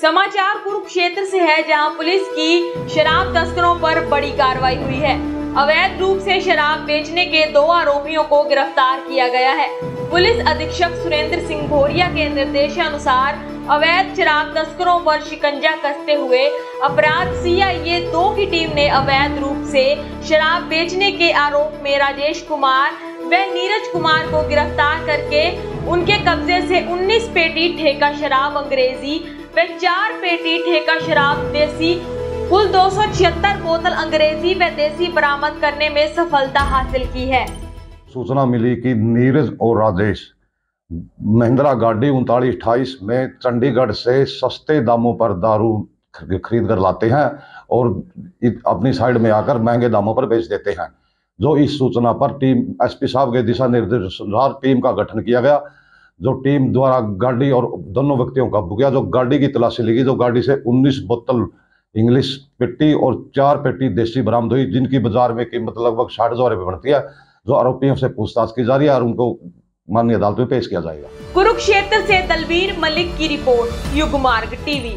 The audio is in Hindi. समाचार कुरुक्षेत्र से है, जहां पुलिस की शराब तस्करों पर बड़ी कार्रवाई हुई है। अवैध रूप से शराब बेचने के 2 आरोपियों को गिरफ्तार किया गया है। पुलिस अधीक्षक सुरेंद्र सिंह भोरिया के निर्देशानुसार अवैध शराब तस्करों पर शिकंजा कसते हुए अपराध सीआईए 2 की टीम ने अवैध रूप से शराब बेचने के आरोप में राजेश कुमार व नीरज कुमार को गिरफ्तार करके उनके कब्जे से 19 पेटी ठेका शराब अंग्रेजी व 4 पेटी ठेका शराब देसी, कुल 276 बोतल अंग्रेजी व देसी बरामद करने में सफलता हासिल की है। सूचना मिली कि नीरज और राजेश महिंद्रा गाड़ी 3928 में चंडीगढ़ से सस्ते दामों पर दारू खरीद कर लाते हैं और अपनी साइड में आकर महंगे दामों पर बेच देते हैं। जो इस सूचना पर टीम एसपी साहब के दिशा निर्देशानुसार टीम का गठन किया गया, जो टीम द्वारा गाड़ी और दोनों व्यक्तियों का बुकिया, जो गाड़ी की तलाशी ली गई, जो गाड़ी से 19 बोतल इंग्लिश पेटी और 4 पेटी देसी बरामद हुई, जिनकी बाजार में कीमत लगभग 60,000 रुपये बनती है। जो आरोपियों से पूछताछ की जा रही है और उनको माननीय अदालत में पेश किया जाएगा। कुरुक्षेत्र से तलवीर मलिक की रिपोर्ट, युगमार्ग टीवी।